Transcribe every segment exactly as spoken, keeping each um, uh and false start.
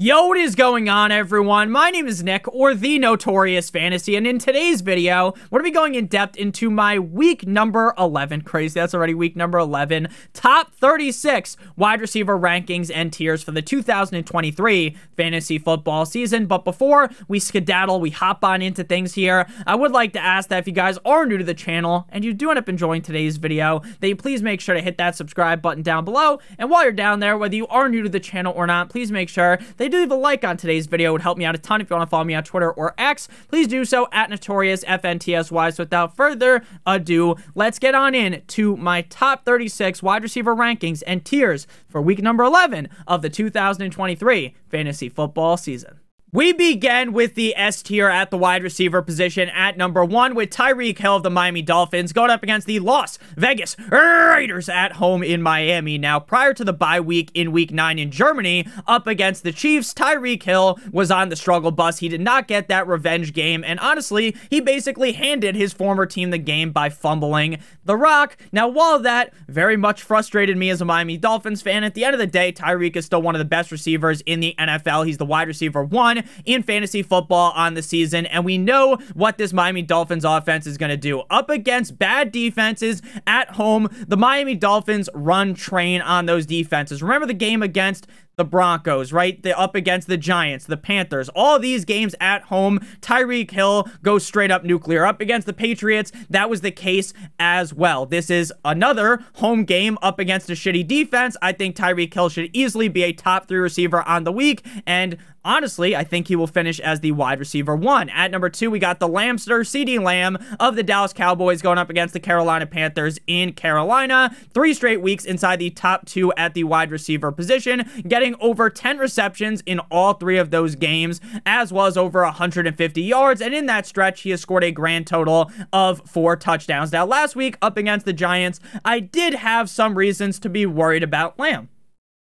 Yo, what is going on, everyone? My name is Nick, or The Notorious Fantasy, and in today's video, we're going to be going in depth into my week number eleven. Crazy, that's already week number eleven. Top thirty-six wide receiver rankings and tiers for the two thousand twenty-three fantasy football season. But before we skedaddle, we hop on into things here, I would like to ask that if you guys are new to the channel and you do end up enjoying today's video, that you please make sure to hit that subscribe button down below. And while you're down there, whether you are new to the channel or not, please make sure that do leave a like on today's video. It would help me out a ton. If you want to follow me on Twitter or X, please do so at Notorious F N T S Y. So without further ado, let's get on in to my top thirty-six wide receiver rankings and tiers for week number eleven of the two thousand twenty-three fantasy football season. We begin with the S tier at the wide receiver position at number one with Tyreek Hill of the Miami Dolphins going up against the Las Vegas Raiders at home in Miami. Now, prior to the bye week in week nine in Germany, up against the Chiefs, Tyreek Hill was on the struggle bus. He did not get that revenge game, and honestly, he basically handed his former team the game by fumbling the rock. Now, while that very much frustrated me as a Miami Dolphins fan, at the end of the day, Tyreek is still one of the best receivers in the N F L. He's the wide receiver one in fantasy football on the season, and we know what this Miami Dolphins offense is going to do. Up against bad defenses at home, the Miami Dolphins run train on those defenses. Remember the game against the Broncos, right? They're up against the Giants, the Panthers. All these games at home, Tyreek Hill goes straight up nuclear. Up against the Patriots, that was the case as well. This is another home game up against a shitty defense. I think Tyreek Hill should easily be a top three receiver on the week, and honestly, I think he will finish as the wide receiver one. At number two, we got the Lambster, CeeDee Lamb of the Dallas Cowboys going up against the Carolina Panthers in Carolina. Three straight weeks inside the top two at the wide receiver position, getting over ten receptions in all three of those games, as well as over one hundred fifty yards. And in that stretch, he has scored a grand total of four touchdowns. Now, last week up against the Giants, I did have some reasons to be worried about Lamb.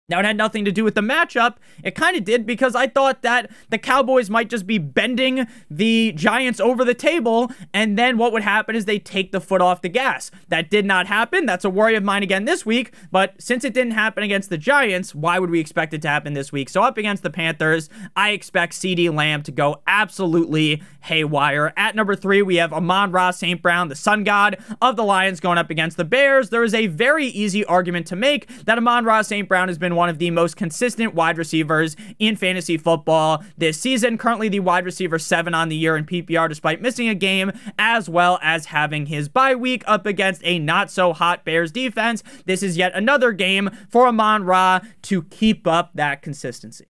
Now, it had nothing to do with the matchup. It kind of did, because I thought that the Cowboys might just be bending the Giants over the table, and then what would happen is they take the foot off the gas. That did not happen. That's a worry of mine again this week, but since it didn't happen against the Giants, why would we expect it to happen this week? So up against the Panthers, I expect CeeDee Lamb to go absolutely haywire. At number three, we have Amon-Ra Saint Brown, the sun god of the Lions, going up against the Bears. There is a very easy argument to make that Amon-Ra Saint Brown has been one of the most consistent wide receivers in fantasy football this season. Currently the wide receiver seven on the year in P P R, despite missing a game as well as having his bye week up against a not so hot Bears defense. This is yet another game for Amon-Ra to keep up that consistency.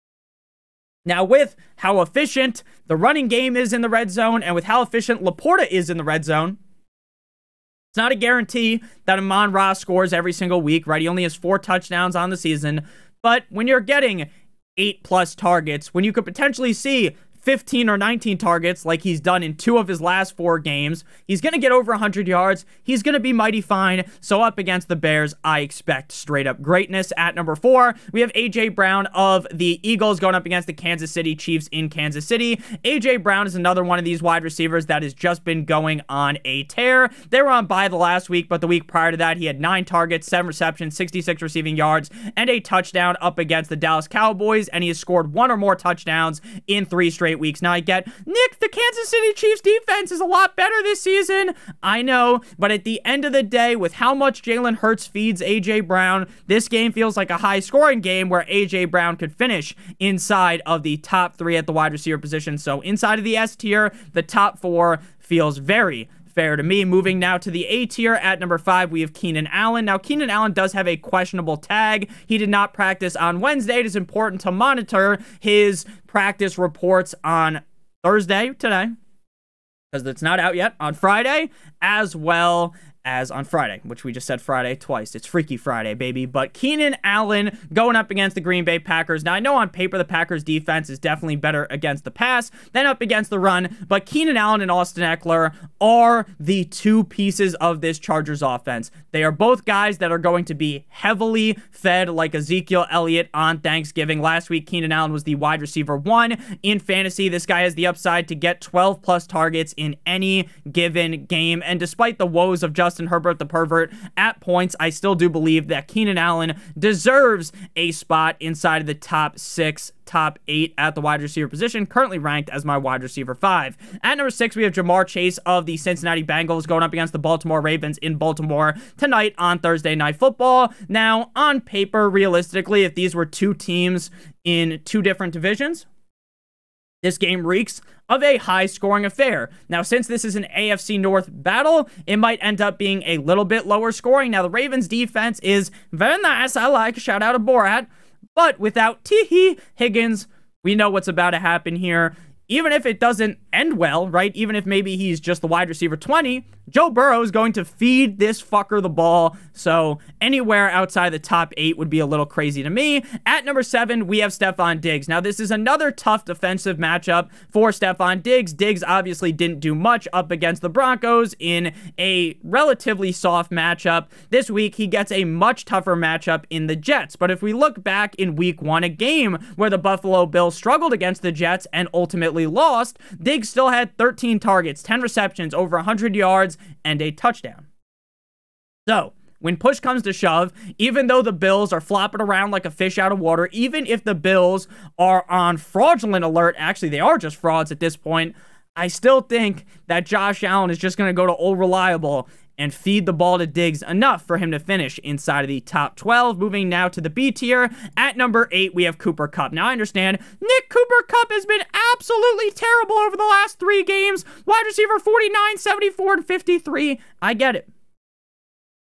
Now, with how efficient the running game is in the red zone and with how efficient Laporta is in the red zone, it's not a guarantee that Amon-Ra scores every single week, right? He only has four touchdowns on the season. But when you're getting eight-plus targets, when you could potentially see fifteen or nineteen targets like he's done in two of his last four games, he's going to get over one hundred yards. He's going to be mighty fine. So up against the Bears, I expect straight-up greatness. At number four, we have A J Brown of the Eagles going up against the Kansas City Chiefs in Kansas City. A J Brown is another one of these wide receivers that has just been going on a tear. They were on bye the last week, but the week prior to that, he had nine targets, seven receptions, sixty-six receiving yards, and a touchdown up against the Dallas Cowboys, and he has scored one or more touchdowns in three straight weeks. Now, I get, Nick, the Kansas City Chiefs defense is a lot better this season. I know, but at the end of the day, with how much Jalen Hurts feeds A J Brown, this game feels like a high-scoring game where A J Brown could finish inside of the top three at the wide receiver position. So inside of the S tier, the top four feels very fair to me. Moving now to the A tier, at number five, we have Keenan Allen. Now, Keenan Allen does have a questionable tag. He did not practice on Wednesday. It is important to monitor his practice reports on Thursday, today, because it's not out yet, on Friday, as well as on Friday, which we just said Friday twice. It's Freaky Friday, baby. But Keenan Allen going up against the Green Bay Packers. Now, I know on paper the Packers defense is definitely better against the pass than up against the run, but Keenan Allen and Austin Eckler are the two pieces of this Chargers offense. They are both guys that are going to be heavily fed like Ezekiel Elliott on Thanksgiving. Last week, Keenan Allen was the wide receiver one in fantasy. This guy has the upside to get twelve plus targets in any given game. And despite the woes of Justin Justin Herbert the pervert at points, I still do believe that Keenan Allen deserves a spot inside of the top six, top eight at the wide receiver position, currently ranked as my wide receiver five. At number six, we have Jamar Chase of the Cincinnati Bengals going up against the Baltimore Ravens in Baltimore tonight on Thursday Night Football. Now, on paper, realistically, if these were two teams in two different divisions, this game reeks of a high-scoring affair. Now, since this is an A F C North battle, it might end up being a little bit lower scoring. Now, the Ravens' defense is very nice. I like a shout-out to Borat. But without Tee Higgins, we know what's about to happen here. Even if it doesn't end well, right? Even if maybe he's just the wide receiver twenty, Joe Burrow is going to feed this fucker the ball. So anywhere outside the top eight would be a little crazy to me. At number seven, we have Stephon Diggs. Now, this is another tough defensive matchup for Stephon Diggs. Diggs obviously didn't do much up against the Broncos in a relatively soft matchup. This week, he gets a much tougher matchup in the Jets. But if we look back in week one, a game where the Buffalo Bills struggled against the Jets and ultimately lost, Diggs still had thirteen targets, ten receptions, over one hundred yards, and a touchdown. So, when push comes to shove, even though the Bills are flopping around like a fish out of water, even if the Bills are on fraudulent alert, actually they are just frauds at this point, I still think that Josh Allen is just going to go to Old Reliable and feed the ball to Diggs enough for him to finish inside of the top twelve. Moving now to the B tier. At number eight, we have Cooper Kupp. Now, I understand Nick Cooper Kupp has been absolutely terrible over the last three games. Wide receiver forty-nine, seventy-four, and fifty-three. I get it.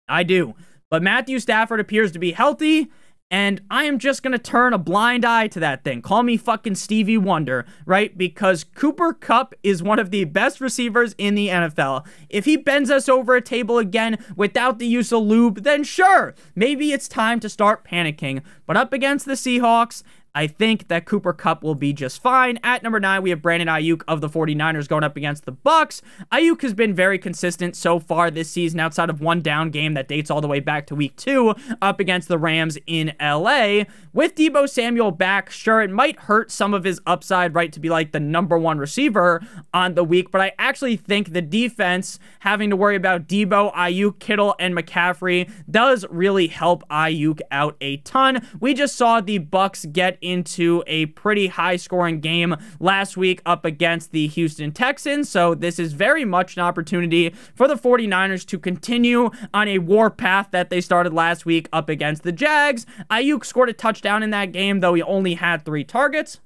I do. But Matthew Stafford appears to be healthy, and I am just going to turn a blind eye to that thing. Call me fucking Stevie Wonder, right? Because Cooper Kupp is one of the best receivers in the N F L. If he bends us over a table again without the use of lube, then sure, maybe it's time to start panicking. But up against the Seahawks, I think that Cooper Kupp will be just fine. At number nine, we have Brandon Ayuk of the forty-niners going up against the Bucks. Ayuk has been very consistent so far this season outside of one down game that dates all the way back to week two up against the Rams in L A. With Deebo Samuel back, sure, it might hurt some of his upside, right, to be like the number one receiver on the week, but I actually think the defense having to worry about Deebo, Ayuk, Kittle, and McCaffrey does really help Ayuk out a ton. We just saw the Bucks get into a pretty high-scoring game last week up against the Houston Texans, so this is very much an opportunity for the forty-niners to continue on a war path that they started last week up against the Jags. Ayuk scored a touchdown in that game, though he only had three targets,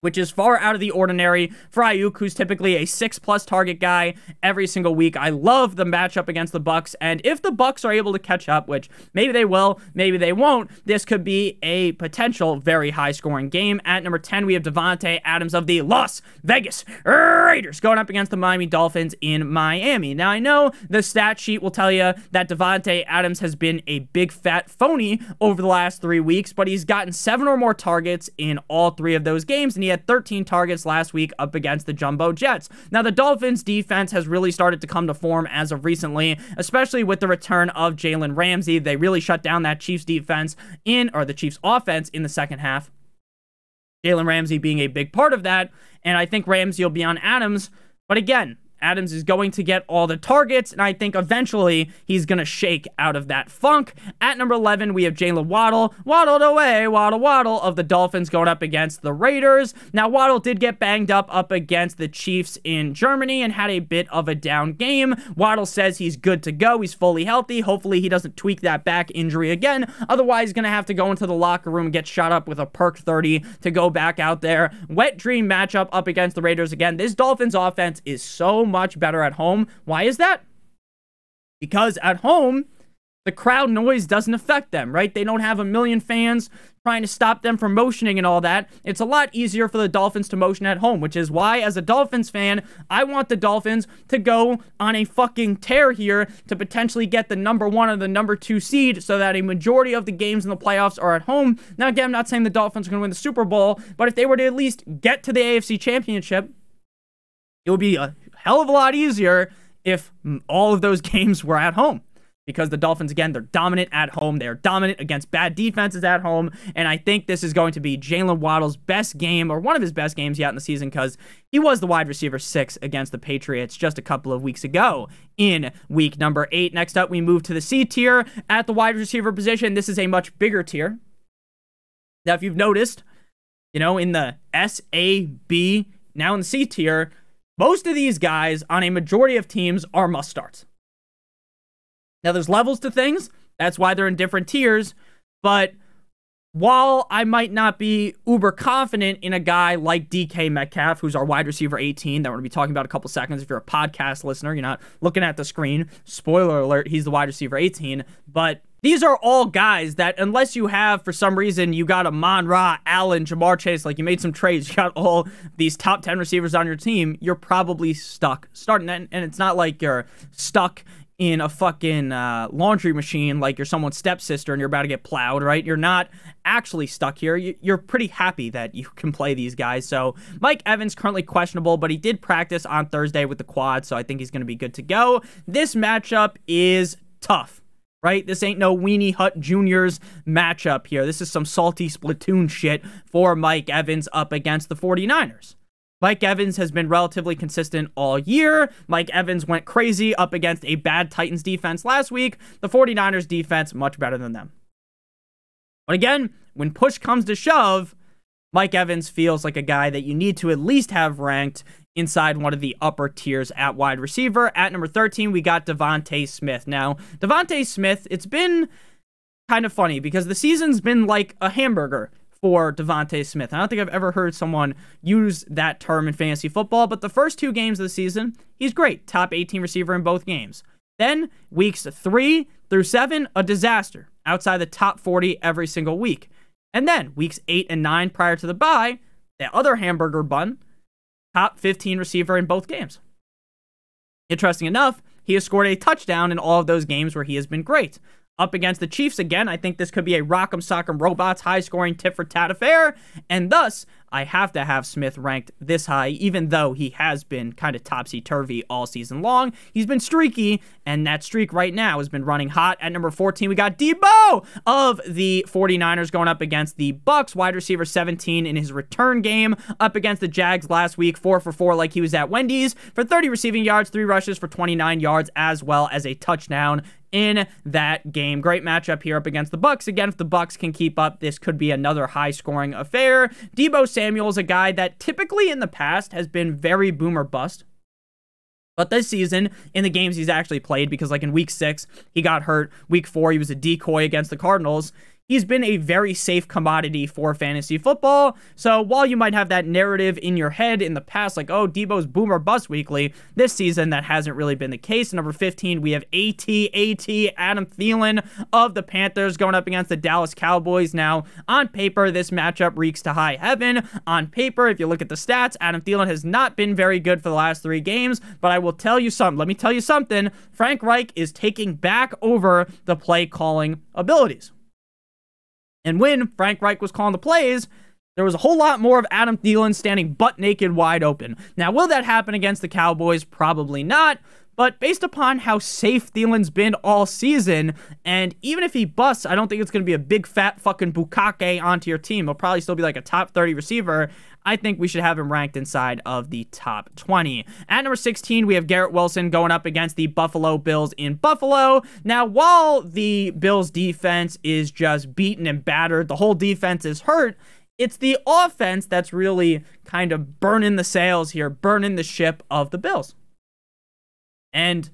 which is far out of the ordinary for Ayuk, who's typically a six-plus target guy every single week. I love the matchup against the Bucks, and if the Bucks are able to catch up, which maybe they will, maybe they won't, this could be a potential very high-scoring game. At number ten, we have Devante Adams of the Las Vegas Raiders going up against the Miami Dolphins in Miami. Now, I know the stat sheet will tell you that Devante Adams has been a big, fat phony over the last three weeks, but he's gotten seven or more targets in all three of those games, and he had thirteen targets last week up against the Jumbo Jets. Now, the Dolphins' defense has really started to come to form as of recently, especially with the return of Jalen Ramsey. They really shut down that Chiefs defense in, or the Chiefs offense in the second half. Jalen Ramsey being a big part of that, and I think Ramsey will be on Adams, but again, Adams is going to get all the targets, and I think eventually he's going to shake out of that funk. At number eleven, we have Jaylen Waddle. Waddled away, Waddle, Waddle of the Dolphins going up against the Raiders. Now, Waddle did get banged up up against the Chiefs in Germany and had a bit of a down game. Waddle says he's good to go. He's fully healthy. Hopefully, he doesn't tweak that back injury again. Otherwise, he's going to have to go into the locker room and get shot up with a perk thirty to go back out there. Wet dream matchup up against the Raiders again. This Dolphins offense is so much better at home. Why is that? Because at home, the crowd noise doesn't affect them, right? They don't have a million fans trying to stop them from motioning and all that. It's a lot easier for the Dolphins to motion at home, which is why, as a Dolphins fan, I want the Dolphins to go on a fucking tear here to potentially get the number one or the number two seed so that a majority of the games in the playoffs are at home. Now, again, I'm not saying the Dolphins are going to win the Super Bowl, but if they were to at least get to the A F C Championship, it would be a hell of a lot easier if all of those games were at home. because the Dolphins, again, they're dominant at home. They're dominant against bad defenses at home, and I think this is going to be Jalen Waddle's best game, or one of his best games yet in the season, because he was the wide receiver six against the Patriots just a couple of weeks ago in week number eight. Next up, we move to the C tier at the wide receiver position. This is a much bigger tier. Now, if you've noticed, you know, in the S, A, B, now in the C tier, most of these guys on a majority of teams are must-starts. Now, there's levels to things. That's why they're in different tiers. But while I might not be uber confident in a guy like D K Metcalf, who's our wide receiver eighteen, that we're going to be talking about in a couple seconds. If you're a podcast listener, you're not looking at the screen. Spoiler alert, he's the wide receiver eighteen. But these are all guys that, unless you have, for some reason, you got Amon-Ra, Allen, Jamar Chase, like you made some trades, you got all these top ten receivers on your team, you're probably stuck starting that. And it's not like you're stuck in a fucking uh, laundry machine like you're someone's stepsister and you're about to get plowed, right? You're not actually stuck here. You're pretty happy that you can play these guys. So Mike Evans currently questionable, but he did practice on Thursday with the quad, so I think he's going to be good to go. This matchup is tough. Right? This ain't no Weenie Hut Junior's matchup here. This is some salty Splatoon shit for Mike Evans up against the forty-niners. Mike Evans has been relatively consistent all year. Mike Evans went crazy up against a bad Titans defense last week. The forty-niners defense, much better than them. But again, when push comes to shove, Mike Evans feels like a guy that you need to at least have ranked inside one of the upper tiers at wide receiver. At number thirteen, we got DeVonta Smith. Now, DeVonta Smith, it's been kind of funny because the season's been like a hamburger for DeVonta Smith. I don't think I've ever heard someone use that term in fantasy football, but the first two games of the season, he's great. Top eighteen receiver in both games. Then, weeks three through seven, a disaster. Outside the top forty every single week. And then, weeks eight and nine prior to the bye, that other hamburger bun, top fifteen receiver in both games. Interesting enough, he has scored a touchdown in all of those games where he has been great. Up against the Chiefs again, I think this could be a rock'em sock'em robots high-scoring tit-for-tat affair, and thus, I have to have Smith ranked this high, even though he has been kind of topsy-turvy all season long. He's been streaky, and that streak right now has been running hot. At number fourteen, we got Deebo of the forty-niners going up against the Bucs, wide receiver seventeen in his return game, up against the Jags last week, four for four like he was at Wendy's, for thirty receiving yards, three rushes for twenty-nine yards, as well as a touchdown in that game. Great matchup here up against the Bucs. Again, if the Bucs can keep up, this could be another high-scoring affair. Deebo Samuel is a guy that typically in the past has been very boom or bust, but this season, in the games he's actually played, because like in week six, he got hurt. Week four, he was a decoy against the Cardinals. He's been a very safe commodity for fantasy football. So while you might have that narrative in your head in the past, like, oh, Deebo's boom or bust weekly, this season that hasn't really been the case. Number fifteen, we have A T A T, Adam Thielen of the Panthers going up against the Dallas Cowboys. Now, on paper, this matchup reeks to high heaven. On paper, if you look at the stats, Adam Thielen has not been very good for the last three games, but I will tell you something. Let me tell you something. Frank Reich is taking back over the play-calling abilities. And when Frank Reich was calling the plays, there was a whole lot more of Adam Thielen standing butt naked wide open. Now, will that happen against the Cowboys? Probably not. But based upon how safe Thielen's been all season, and even if he busts, I don't think it's going to be a big fat fucking bukkake onto your team. He'll probably still be like a top thirty receiver. I think we should have him ranked inside of the top twenty. At number sixteen, we have Garrett Wilson going up against the Buffalo Bills in Buffalo. Now, while the Bills defense is just beaten and battered, the whole defense is hurt, it's the offense that's really kind of burning the sails here, burning the ship of the Bills. And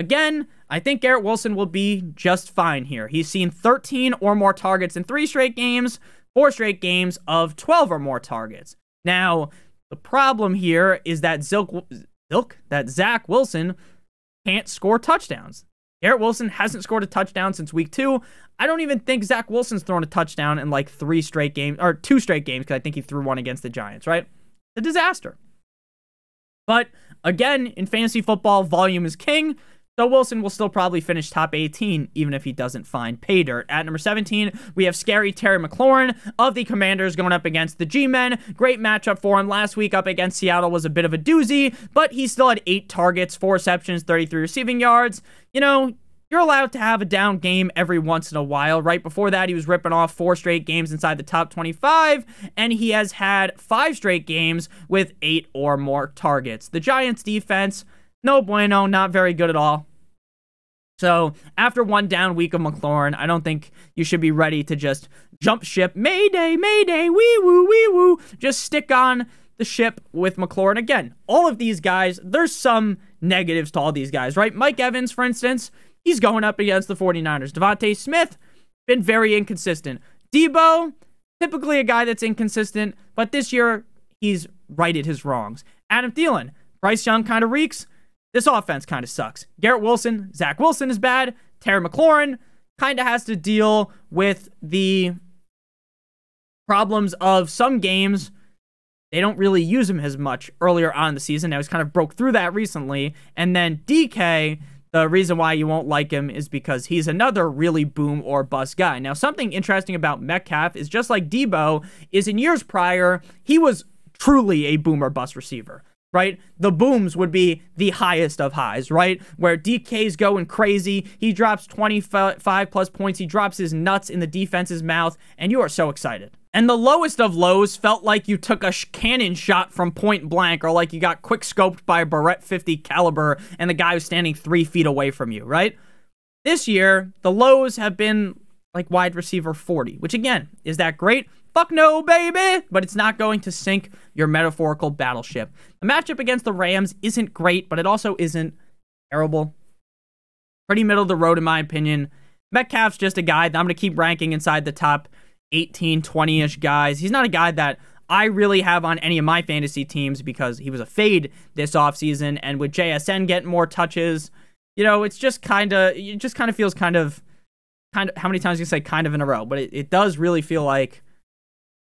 again, I think Garrett Wilson will be just fine here. He's seen thirteen or more targets in three straight games, four straight games of twelve or more targets. Now, the problem here is that Zilk, Zilk, that Zach Wilson can't score touchdowns. Garrett Wilson hasn't scored a touchdown since week two. I don't even think Zach Wilson's thrown a touchdown in like three straight games, or two straight games, because I think he threw one against the Giants, right? A disaster. But again, in fantasy football, volume is king. So Wilson will still probably finish top eighteen, even if he doesn't find pay dirt. At number seventeen, we have scary Terry McLaurin of the Commanders going up against the G-Men. Great matchup for him. Last week up against Seattle was a bit of a doozy, but he still had eight targets, four receptions, thirty-three receiving yards. You know, You're allowed to have a down game every once in a while. Right before that, he was ripping off four straight games inside the top twenty-five, and he has had five straight games with eight or more targets. The Giants' defense, no bueno, not very good at all. So after one down week of McLaurin, I don't think you should be ready to just jump ship. Mayday, mayday, wee-woo, wee-woo. Just stick on the ship with McLaurin. Again, all of these guys, there's some negatives to all these guys, right? Mike Evans, for instance, he's going up against the forty-niners. DeVonta Smith, been very inconsistent. Deebo, typically a guy that's inconsistent, but this year he's righted his wrongs. Adam Thielen, Bryce Young kind of reeks. This offense kind of sucks. Garrett Wilson, Zach Wilson is bad. Terry McLaurin kind of has to deal with the problems of some games. They don't really use him as much earlier on in the season. Now he's kind of broke through that recently. And then D K... the reason why you won't like him is because he's another really boom or bust guy. Now, something interesting about Metcalf is just like Deebo is in years prior, he was truly a boom or bust receiver, right? The booms would be the highest of highs, right? Where D K's going crazy, he drops twenty-five plus points, he drops his nuts in the defense's mouth, and you are so excited. And the lowest of lows felt like you took a sh cannon shot from point blank, or like you got quick scoped by a Beretta fifty caliber and the guy was standing three feet away from you, right? This year, the lows have been like wide receiver forty, which again, is that great? Fuck no, baby! But it's not going to sink your metaphorical battleship. The matchup against the Rams isn't great, but it also isn't terrible. Pretty middle of the road, in my opinion. Metcalf's just a guy that I'm going to keep ranking inside the top eighteen, twenty-ish guys. He's not a guy that I really have on any of my fantasy teams because he was a fade this offseason, and with J S N getting more touches, you know, it's just kind of, it just kind of feels kind of, kind of, how many times you say kind of in a row, but it, it does really feel like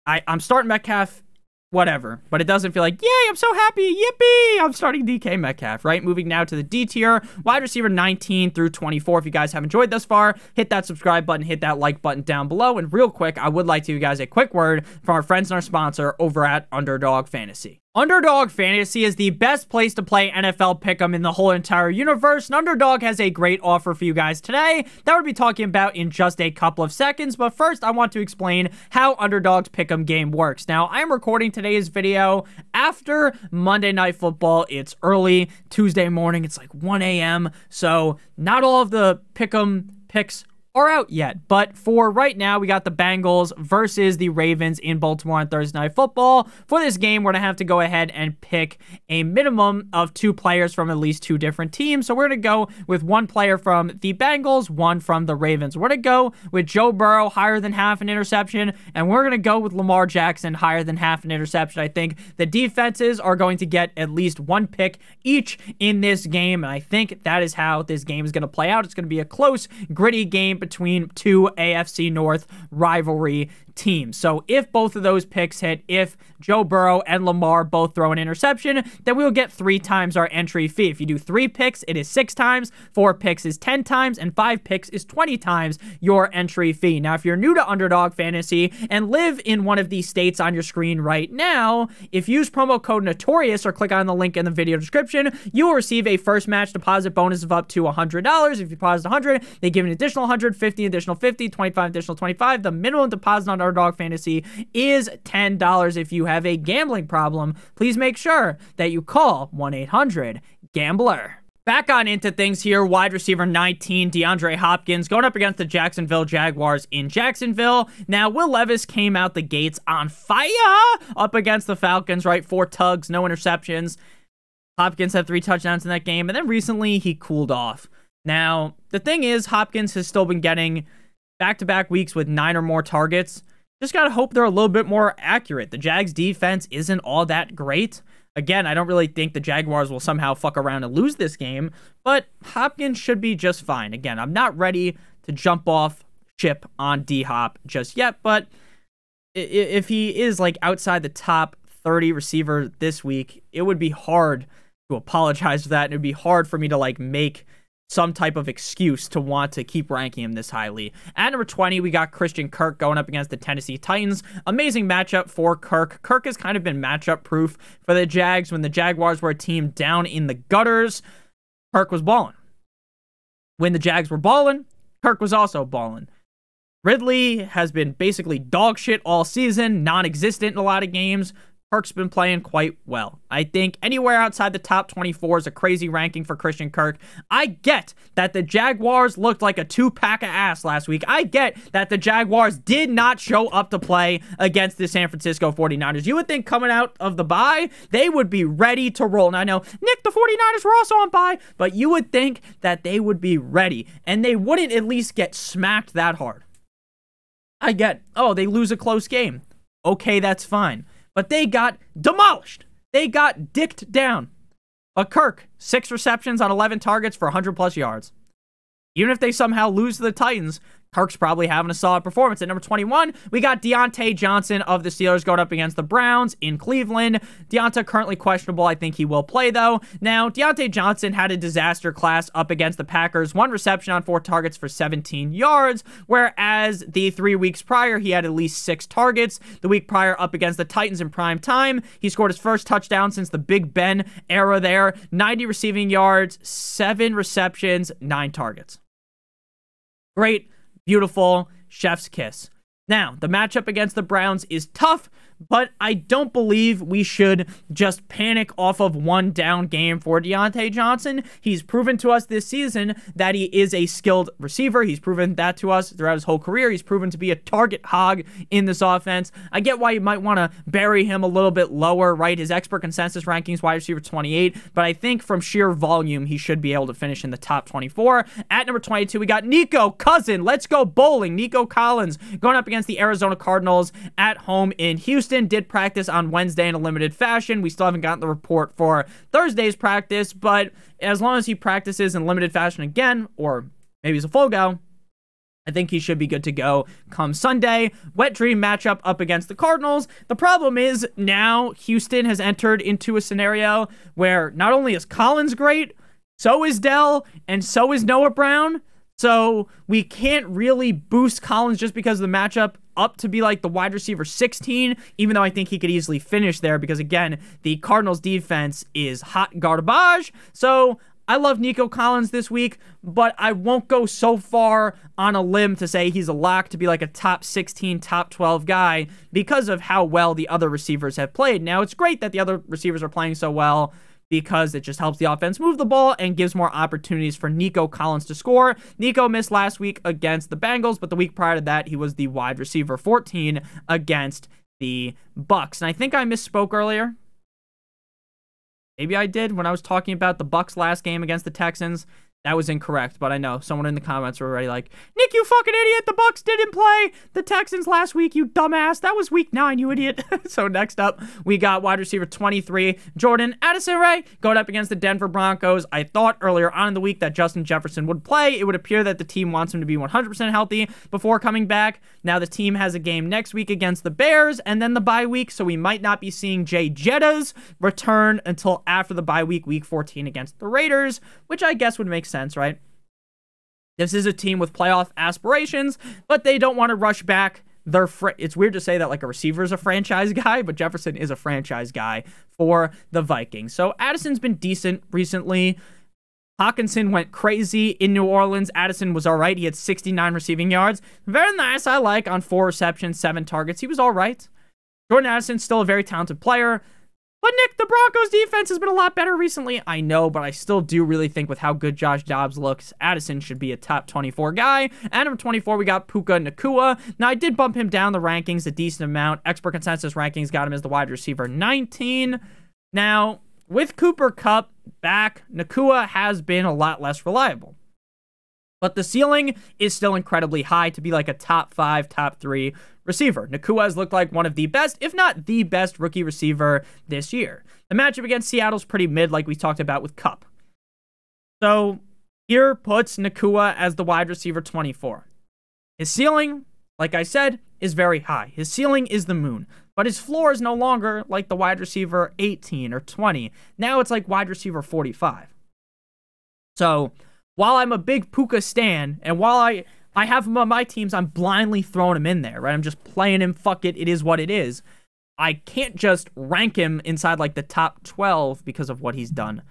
I, I'm starting Metcalf, whatever, but it doesn't feel like, yay, I'm so happy, yippee, I'm starting D K Metcalf, right? Moving now to the D tier, wide receiver nineteen through twenty-four. If you guys have enjoyed thus far, hit that subscribe button, hit that like button down below, and real quick, I would like to give you guys a quick word from our friends and our sponsor over at Underdog Fantasy. Underdog Fantasy is the best place to play N F L Pick'em in the whole entire universe, and Underdog has a great offer for you guys today that we'll be talking about in just a couple of seconds. But first, I want to explain how Underdog's Pick'em game works. Now, I'm recording today's video after Monday Night Football. It's early Tuesday morning. It's like one A M, so not all of the Pick'em picks are out yet, but for right now, we got the Bengals versus the Ravens in Baltimore on Thursday Night Football. For this game, we're going to have to go ahead and pick a minimum of two players from at least two different teams, so we're going to go with one player from the Bengals, one from the Ravens. We're going to go with Joe Burrow, higher than half an interception, and we're going to go with Lamar Jackson, higher than half an interception. I think the defenses are going to get at least one pick each in this game, and I think that is how this game is going to play out. It's going to be a close, gritty game between two A F C North rivalry teams. So if both of those picks hit, if Joe Burrow and Lamar both throw an interception, then we'll get three times our entry fee. If you do three picks, it is six times, four picks is ten times, and five picks is twenty times your entry fee. Now, if you're new to Underdog Fantasy and live in one of these states on your screen right now, if you use promo code Notorious or click on the link in the video description, you will receive a first match deposit bonus of up to one hundred dollars. If you deposit one hundred dollars, they give an additional one hundred dollars, fifty dollars, additional fifty dollars, twenty-five dollars, additional twenty-five dollars. The minimum deposit on Underdog Fantasy is ten dollars. If you have a gambling problem, please make sure that you call one eight hundred gambler. Back on into things here, wide receiver nineteen, DeAndre Hopkins, going up against the Jacksonville Jaguars in Jacksonville. Now, Will Levis came out the gates on fire up against the Falcons, right? Four tugs, no interceptions. Hopkins had three touchdowns in that game, and then recently he cooled off. Now, the thing is, Hopkins has still been getting back-to-back weeks with nine or more targets. Just got to hope they're a little bit more accurate. The Jags' defense isn't all that great. Again, I don't really think the Jaguars will somehow fuck around and lose this game, but Hopkins should be just fine. Again, I'm not ready to jump off ship on D-Hop just yet, but if he is like outside the top thirty receiver this week, it would be hard to apologize for that, and it would be hard for me to like make some type of excuse to want to keep ranking him this highly. At number twenty, we got Christian Kirk going up against the Tennessee Titans. Amazing matchup for Kirk. Kirk has kind of been matchup proof for the Jags. When the Jaguars were a team down in the gutters, Kirk was balling. when the Jags were balling, Kirk was also balling. Ridley has been basically dog shit all season, non-existent in a lot of games. Kirk's been playing quite well. I think anywhere outside the top twenty-four is a crazy ranking for Christian Kirk. I get that the Jaguars looked like a two-pack of ass last week. I get that the Jaguars did not show up to play against the San Francisco forty-niners. You would think coming out of the bye, they would be ready to roll. Now, I know, Nick, the forty-niners were also on bye, but you would think that they would be ready, and they wouldn't at least get smacked that hard. I get, oh, they lose a close game. Okay, that's fine. But they got demolished. They got dicked down. But Kirk, six receptions on eleven targets for one hundred plus yards. Even if they somehow lose to the Titans, Kirk's probably having a solid performance. At number twenty-one, we got Deontay Johnson of the Steelers going up against the Browns in Cleveland. Deontay currently questionable. I think he will play, though. Now, Deontay Johnson had a disaster class up against the Packers. One reception on four targets for seventeen yards, whereas the three weeks prior, he had at least six targets. The week prior up against the Titans in prime time, he scored his first touchdown since the Big Ben era there. ninety receiving yards, seven receptions, nine targets. Great. Beautiful. Chef's kiss. Now, the matchup against the Browns is tough, but I don't believe we should just panic off of one down game for Deontay Johnson. He's proven to us this season that he is a skilled receiver. He's proven that to us throughout his whole career. He's proven to be a target hog in this offense. I get why you might want to bury him a little bit lower, right? His expert consensus rankings, wide receiver twenty-eight, but I think from sheer volume, he should be able to finish in the top twenty-four. At number twenty-two, we got Nico Cousin. Let's go bowling. Nico Collins going up against the Arizona Cardinals at home in Houston. Did practice on Wednesday in a limited fashion. We still haven't gotten the report for Thursday's practice, but as long as he practices in limited fashion again, or maybe he's a full go, I think he should be good to go come Sunday. Wet dream matchup up against the Cardinals. The problem is now Houston has entered into a scenario where not only is Collins great, so is Dell, and so is Noah Brown. So we can't really boost Collins just because of the matchup up to be like the wide receiver sixteen, even though I think he could easily finish there because, again, the Cardinals defense is hot garbage. So I love Nico Collins this week, but I won't go so far on a limb to say he's a lock to be like a top sixteen, top twelve guy because of how well the other receivers have played. Now, it's great that the other receivers are playing so well, because it just helps the offense move the ball and gives more opportunities for Nico Collins to score. Nico missed last week against the Bengals, but the week prior to that, he was the wide receiver fourteen against the Bucks. And I think I misspoke earlier. Maybe I did when I was talking about the Bucks last game against the Texans. That was incorrect, but I know someone in the comments were already like, Nick, you fucking idiot, the Bucks didn't play the Texans last week, you dumbass. That was week nine, you idiot. So next up, we got wide receiver twenty-three, Jordan Addison-Ray, going up against the Denver Broncos. I thought earlier on in the week that Justin Jefferson would play. It would appear that the team wants him to be one hundred percent healthy before coming back. Now the team has a game next week against the Bears and then the bye week, so we might not be seeing Jay Jettas return until after the bye week, week fourteen against the Raiders, which I guess would make sense. sense, right? This is a team with playoff aspirations, but they don't want to rush back their fr it's weird to say that like a receiver is a franchise guy, but Jefferson is a franchise guy for the Vikings. So Addison's been decent recently. Hockenson went crazy in New Orleans. Addison was all right. He had sixty-nine receiving yards. Very nice. I like on four receptions, seven targets. He was all right. Jordan Addison's still a very talented player. But, Nick, the Broncos' defense has been a lot better recently. I know, but I still do really think with how good Josh Dobbs looks, Addison should be a top twenty-four guy. At number twenty-four, we got Puka Nacua. Now, I did bump him down the rankings a decent amount. Expert consensus rankings got him as the wide receiver nineteen. Now, with Cooper Kupp back, Nacua has been a lot less reliable. But the ceiling is still incredibly high to be like a top five, top three receiver. Nacua has looked like one of the best, if not the best, rookie receiver this year. The matchup against Seattle's pretty mid, like we talked about with Kupp. So here puts Nacua as the wide receiver twenty-four. His ceiling, like I said, is very high. His ceiling is the moon. But his floor is no longer like the wide receiver eighteen or twenty. Now it's like wide receiver forty-five. So while I'm a big Puka stan, and while I, I have him on my teams, I'm blindly throwing him in there, right? I'm just playing him, fuck it, it is what it is. I can't just rank him inside, like, the top twelve because of what he's done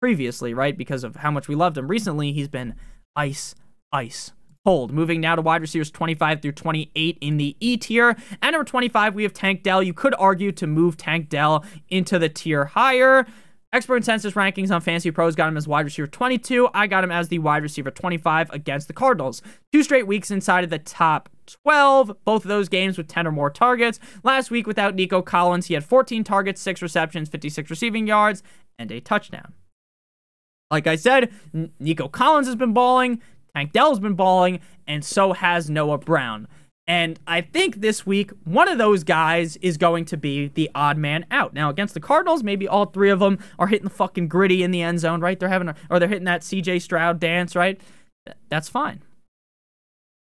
previously, right? Because of how much we loved him recently, he's been ice, ice cold. Moving now to wide receivers twenty-five through twenty-eight in the E tier. At number twenty-five, we have Tank Dell. You could argue to move Tank Dell into the tier higher. Expert consensus rankings on Fantasy Pros got him as wide receiver twenty-two. I got him as the wide receiver twenty-five against the Cardinals. Two straight weeks inside of the top twelve. Both of those games with ten or more targets. Last week without Nico Collins, he had fourteen targets, six receptions, fifty-six receiving yards, and a touchdown. Like I said, Nico Collins has been balling, Tank Dell's been balling, and so has Noah Brown. And I think this week, one of those guys is going to be the odd man out. Now, against the Cardinals, maybe all three of them are hitting the fucking gritty in the end zone, right? They're having, a, or they're hitting that C J Stroud dance, right? That's fine.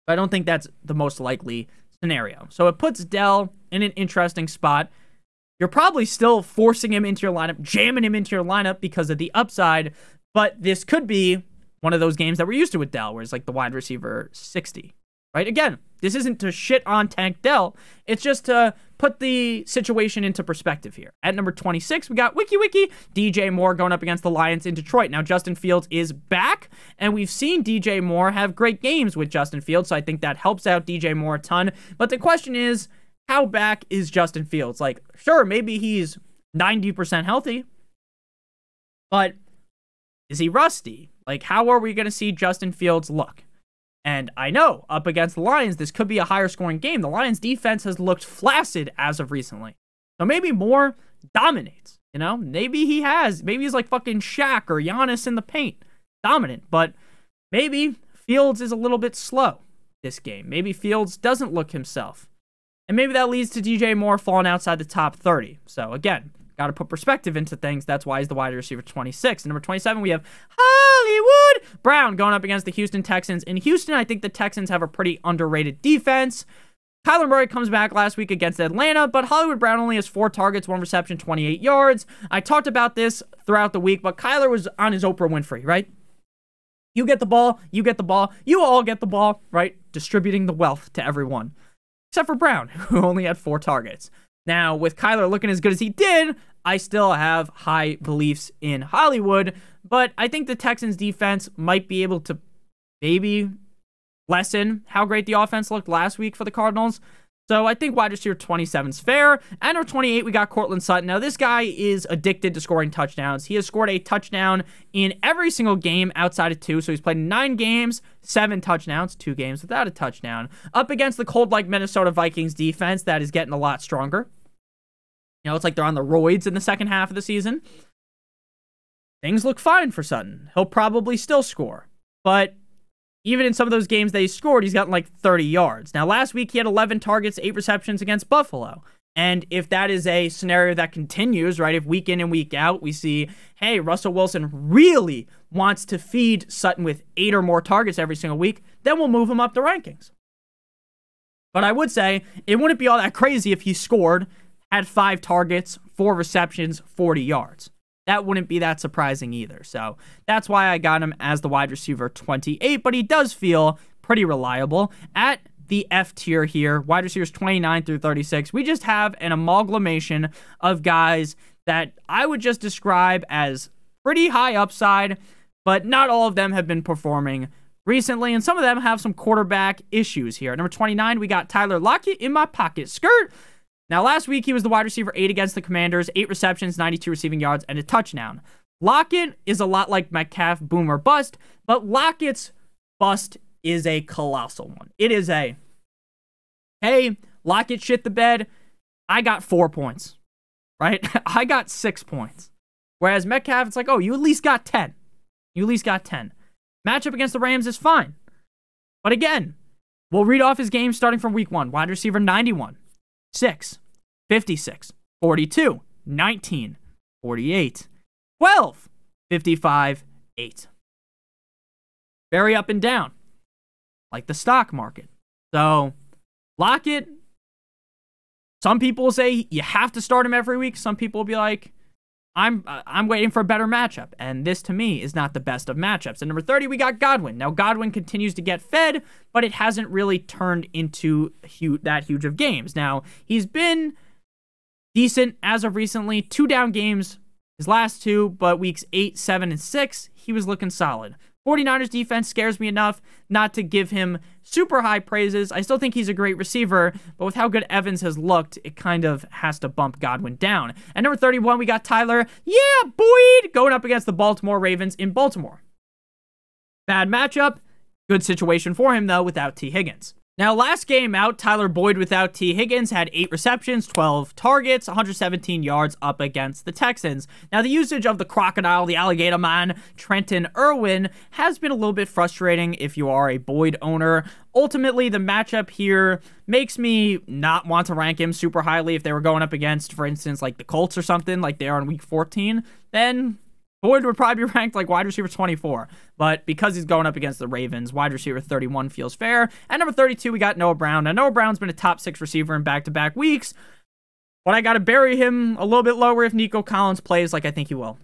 But I don't think that's the most likely scenario. So it puts Dell in an interesting spot. You're probably still forcing him into your lineup, jamming him into your lineup because of the upside. But this could be one of those games that we're used to with Dell, where it's like the wide receiver sixty. Right? Again, this isn't to shit on Tank Dell. It's just to put the situation into perspective here. At number twenty-six, we got Wiki Wiki. D J Moore going up against the Lions in Detroit. Now, Justin Fields is back, and we've seen D J Moore have great games with Justin Fields, so I think that helps out D J Moore a ton. But the question is, how back is Justin Fields? Like, sure, maybe he's ninety percent healthy, but is he rusty? Like, how are we going to see Justin Fields look? And I know, up against the Lions, this could be a higher-scoring game. The Lions' defense has looked flaccid as of recently. So maybe Moore dominates, you know? Maybe he has. Maybe he's like fucking Shaq or Giannis in the paint. Dominant. But maybe Fields is a little bit slow this game. Maybe Fields doesn't look himself. And maybe that leads to D J Moore falling outside the top thirty. So, again, got to put perspective into things. That's why he's the wide receiver twenty-six. And number twenty-seven, we have Hollywood Brown going up against the Houston Texans. In Houston, I think the Texans have a pretty underrated defense. Kyler Murray comes back last week against Atlanta, but Hollywood Brown only has four targets, one reception, twenty-eight yards. I talked about this throughout the week, but Kyler was on his Oprah Winfrey, right? You get the ball, you get the ball, you all get the ball, right? Distributing the wealth to everyone, except for Brown, who only had four targets. Now, with Kyler looking as good as he did, I still have high beliefs in Hollywood, but I think the Texans defense might be able to maybe lessen how great the offense looked last week for the Cardinals. So I think wide receiver twenty-seven is fair. At number twenty-eight, we got Cortland Sutton. Now, this guy is addicted to scoring touchdowns. He has scored a touchdown in every single game outside of two. So he's played nine games, seven touchdowns, two games without a touchdown. Up against the cold-like Minnesota Vikings defense that is getting a lot stronger. You know, it's like they're on the roids in the second half of the season. Things look fine for Sutton. He'll probably still score. But even in some of those games that he scored, he's gotten like thirty yards. Now, last week, he had eleven targets, eight receptions against Buffalo. And if that is a scenario that continues, right, if week in and week out, we see, hey, Russell Wilson really wants to feed Sutton with eight or more targets every single week, then we'll move him up the rankings. But I would say it wouldn't be all that crazy if he scored, had five targets, four receptions, forty yards. That wouldn't be that surprising either. So that's why I got him as the wide receiver twenty-eight, but he does feel pretty reliable. At the F tier here, wide receivers twenty-nine through thirty-six, we just have an amalgamation of guys that I would just describe as pretty high upside, but not all of them have been performing recently, and some of them have some quarterback issues here. At number twenty-nine, we got Tyler Lockett in my pocket skirt. Now, last week, he was the wide receiver eight against the Commanders, eight receptions, ninety-two receiving yards, and a touchdown. Lockett is a lot like Metcalf, boom or bust, but Lockett's bust is a colossal one. It is a, hey, Lockett shit the bed, I got four points, right? I got six points. Whereas Metcalf, it's like, oh, you at least got ten. You at least got ten. Matchup against the Rams is fine. But again, we'll read off his game starting from week one. Wide receiver ninety-one. six, fifty-six, forty-two, nineteen, forty-eight, twelve, fifty-five, eight. Very up and down, like the stock market. So, Lockett, some people will say you have to start him every week. Some people will be like, I'm I'm waiting for a better matchup, and this to me is not the best of matchups. At number thirty, we got Godwin. Now Godwin continues to get fed, but it hasn't really turned into huge, that huge of games. Now he's been decent as of recently. Two down games, his last two, but weeks eight, seven, and six, he was looking solid. forty-niners defense scares me enough not to give him super high praises. I still think he's a great receiver, but with how good Evans has looked, it kind of has to bump Godwin down. At number thirty-one, we got Tyler, yeah, Boyd, going up against the Baltimore Ravens in Baltimore. Bad matchup, good situation for him, though, without T. Higgins. Now, last game out, Tyler Boyd without T. Higgins had eight receptions, twelve targets, one hundred seventeen yards up against the Texans. Now, the usage of the crocodile, the alligator man, Trenton Irwin, has been a little bit frustrating if you are a Boyd owner. Ultimately, the matchup here makes me not want to rank him super highly. If they were going up against, for instance, like the Colts or something, like they are in week fourteen, then Boyd would probably be ranked like wide receiver twenty-four, but because he's going up against the Ravens, wide receiver thirty-one feels fair. At number thirty-two, we got Noah Brown. Now, Noah Brown's been a top six receiver in back-to-back weeks, but I got to bury him a little bit lower if Nico Collins plays like I think he will.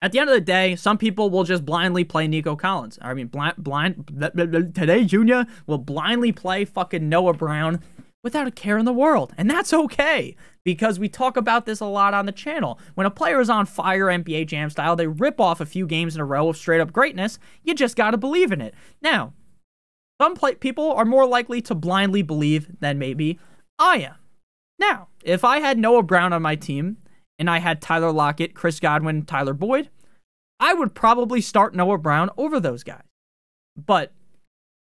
At the end of the day, some people will just blindly play Nico Collins. I mean, blind, blind today, Junior will blindly play fucking Noah Brown without a care in the world. And that's okay, because we talk about this a lot on the channel. When a player is on fire N B A Jam style, they rip off a few games in a row of straight up greatness. You just got to believe in it. Now, some play people are more likely to blindly believe than maybe I am. Now, if I had Noah Brown on my team and I had Tyler Lockett, Chris Godwin, Tyler Boyd, I would probably start Noah Brown over those guys. But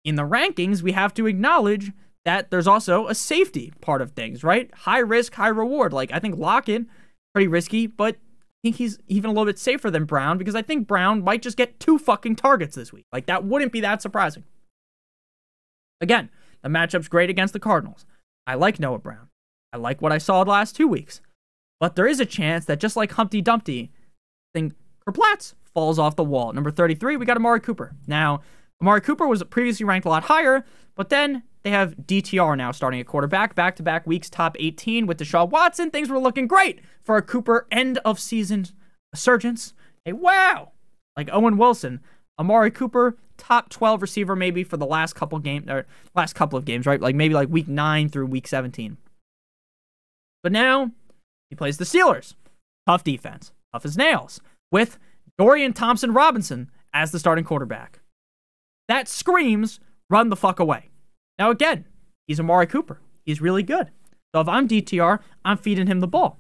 in the rankings, we have to acknowledge that there's also a safety part of things, right? High risk, high reward. Like, I think Lockett, pretty risky, but I think he's even a little bit safer than Brown because I think Brown might just get two fucking targets this week. Like, that wouldn't be that surprising. Again, the matchup's great against the Cardinals. I like Noah Brown. I like what I saw the last two weeks. But there is a chance that just like Humpty Dumpty, I think Kerplatz falls off the wall. Number thirty-three, we got Amari Cooper. Now, Amari Cooper was previously ranked a lot higher, but then they have D T R now starting a quarterback, back-to-back weeks, top eighteen with Deshaun Watson. Things were looking great for a Cooper end-of-season resurgence. Hey, wow! Like Owen Wilson, Amari Cooper, top twelve receiver maybe for the last couple game, or last couple of games, right? Like maybe like week nine through week seventeen. But now he plays the Steelers. Tough defense, tough as nails, with Dorian Thompson-Robinson as the starting quarterback. That screams, run the fuck away. Now, again, he's Amari Cooper. He's really good. So if I'm D T R, I'm feeding him the ball.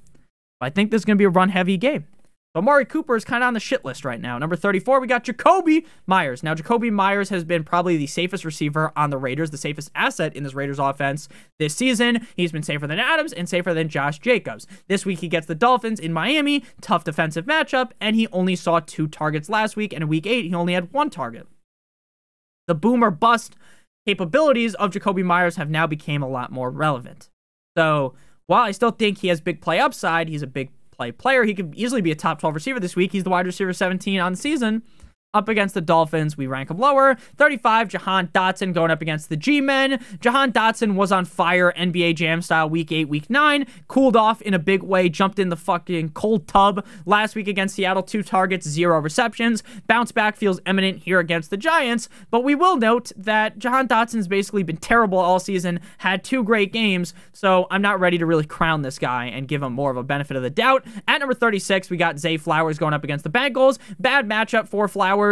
I think this is going to be a run-heavy game. So Amari Cooper is kind of on the shit list right now. Number thirty-four, we got Jakobi Meyers. Now, Jakobi Meyers has been probably the safest receiver on the Raiders, the safest asset in this Raiders offense this season. He's been safer than Adams and safer than Josh Jacobs. This week, he gets the Dolphins in Miami. Tough defensive matchup, and he only saw two targets last week, and in week eight, he only had one target. The boomer bust capabilities of Jakobi Meyers have now become a lot more relevant. So while I still think he has big play upside, he's a big play player. He could easily be a top twelve receiver this week. He's the wide receiver seventeen on the season. Up against the Dolphins, we rank him lower. thirty-five, Jahan Dotson going up against the G-Men. Jahan Dotson was on fire N B A Jam style week eight, week nine. Cooled off in a big way. Jumped in the fucking cold tub last week against Seattle. Two targets, zero receptions. Bounce back feels imminent here against the Giants. But we will note that Jahan Dotson's basically been terrible all season. Had two great games. So I'm not ready to really crown this guy and give him more of a benefit of the doubt. At number thirty-six, we got Zay Flowers going up against the Bengals. Bad matchup for Flowers.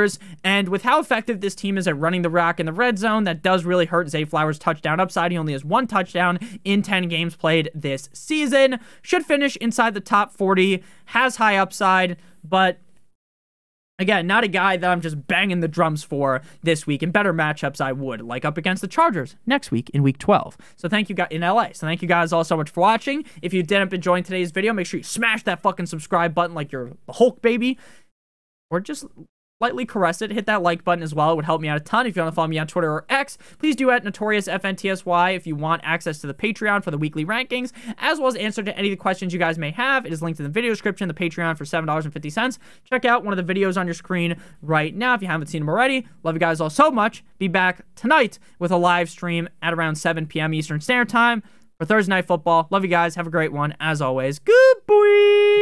And with how effective this team is at running the rock in the red zone, that does really hurt Zay Flowers' touchdown upside. He only has one touchdown in ten games played this season. Should finish inside the top forty. Has high upside, but again, not a guy that I'm just banging the drums for this week. In better matchups, I would, like up against the Chargers next week in week twelve. So thank you guys in L A. So thank you guys all so much for watching. If you didn't enjoy today's video, make sure you smash that fucking subscribe button like you're a Hulk baby, or just lightly caress it. Hit that like button as well. It would help me out a ton. If you want to follow me on Twitter or X, please do at Notorious F N T S Y if you want access to the Patreon for the weekly rankings, as well as answer to any of the questions you guys may have. It is linked in the video description, the Patreon for seven dollars and fifty cents. Check out one of the videos on your screen right now if you haven't seen them already. Love you guys all so much. Be back tonight with a live stream at around seven P M Eastern Standard Time for Thursday Night Football. Love you guys. Have a great one. As always, good boy.